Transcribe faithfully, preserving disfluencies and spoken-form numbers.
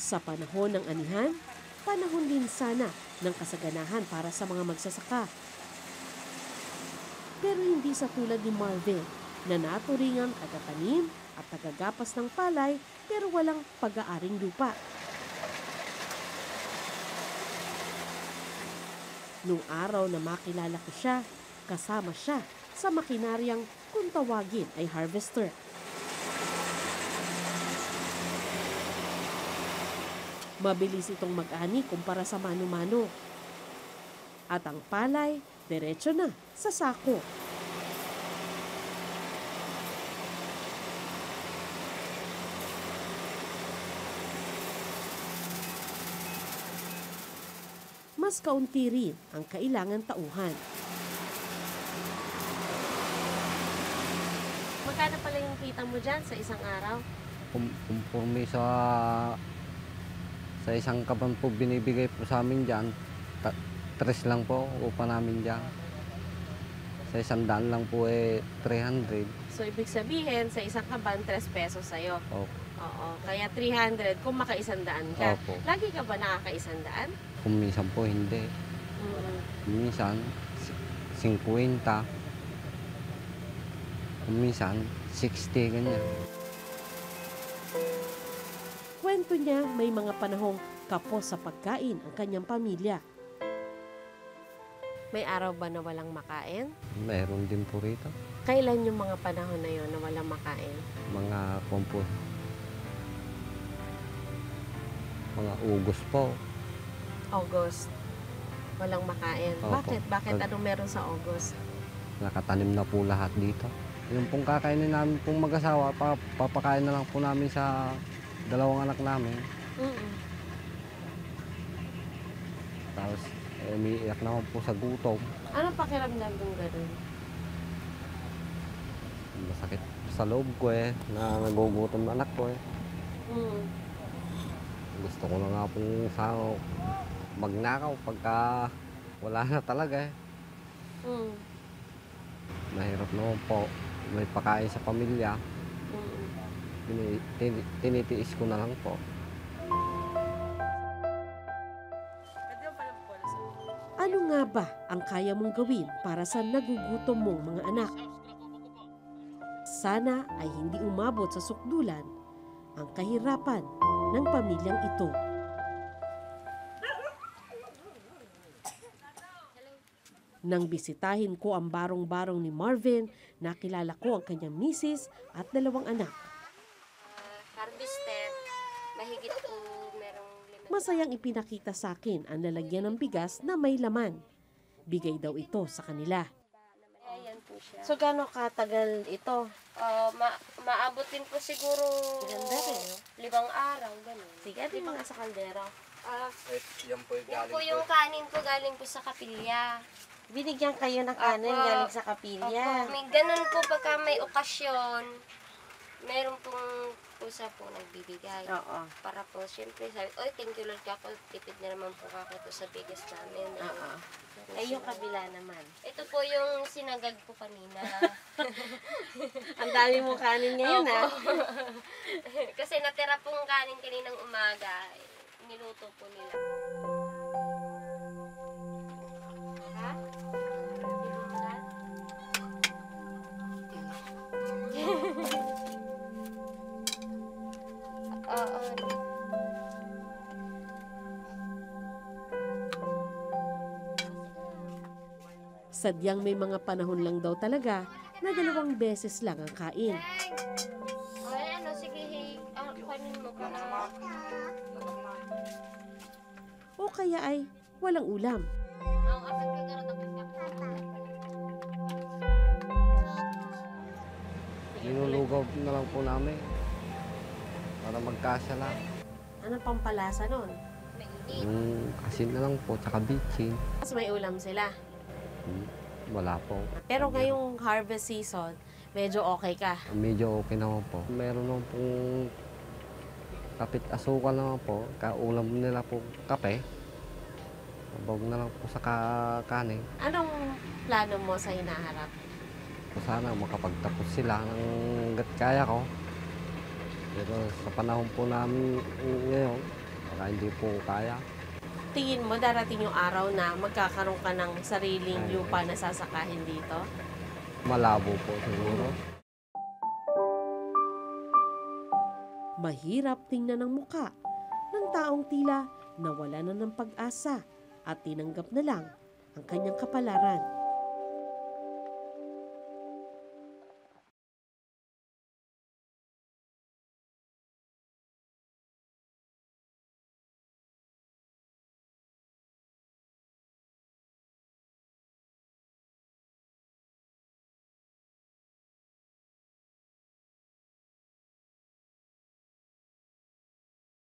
Sa panahon ng anihan, panahon din sana ng kasaganahan para sa mga magsasaka. Pero hindi sa tulad ni Marvin na naturingang tagatanim at tagagapas ng palay pero walang pag-aaring lupa. Nung araw na makilala ko siya, kasama siya sa makinaryang kung tawagin ay harvester. Mabilis itong mag-ani kumpara sa mano-mano. At ang palay, diretso na sa sako. Mas kaunti rin ang kailangan tauhan. Magkano pala yung kita mo dyan sa isang araw? Kumporme sa, sa isang kaban po binibigay po sa amin dyan, ta, tres lang po upa namin dyan. Sa isang daan lang po eh, three hundred. So ibig sabihin, sa isang kaban, three pesos sa'yo? Okay. Oo, kaya three hundred kung makaisandaan ka. Opo. Lagi ka ba nakakaisandaan? Kung minsan po, hindi. Mm. Minsan, fifty. Kung minsan, sixty, ganyan. Kwento niya, may mga panahong kapos sa pagkain ang kanyang pamilya. May araw ba na walang makain? Meron din po rito. Kailan yung mga panahon na yun na walang makain? Mga kompo. Mga August po. August? Walang makain. Opo. Bakit? Bakit? Anong meron sa August? Nakatanim na po lahat dito. Yung pong kakainin namin pong mag-asawa, papakain na lang po namin sa dalawang anak namin. Mm-mm. Tapos, eh, umiiyak naman po sa gutom. Anong pakiramdam yung gano'n? Masakit sa loob ko eh, na nagugutom na anak ko eh. Mm. Gusto ko na nga po sana magnakaw pagka wala na talaga eh. Mm. Mahirap naman po. May pakain sa pamilya. Mm. Tinitiis ko na lang po. Ano nga ba ang kaya mong gawin para sa nagugutom mong mga anak? Sana ay hindi umabot sa sukdulan ang kahirapan ng pamilyang ito. Nang bisitahin ko ang barong-barong ni Marvin, nakilala ko ang kanyang misis at dalawang anak. Masayang ipinakita sa akin ang lalagyan ng bigas na may laman. Bigay daw ito sa kanila. So, gano'ng katagal ito? Uh, ma maabot din po siguro ganda rin, no? Libang araw, gano'n. Sige, at yung mga sa kaldero. Uh, yan po yung, yan po yung kanin ko galing po sa kapilya. Binigyan kayo ng kanin Opo. Galing sa kapilya. May ganun po pagka may okasyon, meron pong pusa po nagbibigay. Oo. Para po siyempre sabi, oy, thank you Lord ka po, tipid na naman po ka po sa bigas namin. Oo. Ay, yung kabila naman. Ito po yung sinagag po kanina. Ang dami mong kanin ngayon, ha? Kasi natira pong kanin kaninang umaga, niluto po nila. Ha? Oo. Sadyang may mga panahon lang daw talaga na dalawang beses lang ang kain. Ay, ano, sige, hey, ah, kanin mo ka na. O kaya ay walang ulam. Nilulugaw na lang po namin para magkasya lang. Ano pang palasa nun? Mm, asin na lang po, tsaka bitchin. Mas may ulam sila. Wala po. Pero ngayong harvest season, medyo okay ka? Medyo okay naman po. Meron naman pong kapit-asukal naman po. Kaulam nila po kape. Abog na lang po sa kanin. Anong plano mo sa hinaharap? Sana makapagtapos sila ng hanggat kaya ko. Pero sa panahon po namin ngayon, baka hindi po kaya. Tingin mo darating yung araw na magkakaroon ka ng sariling Ay, lupa na sasakahin dito? Malabo po siguro. Mahirap tingnan ang muka ng taong tila nawala na ng pag-asa at tinanggap na lang ang kanyang kapalaran.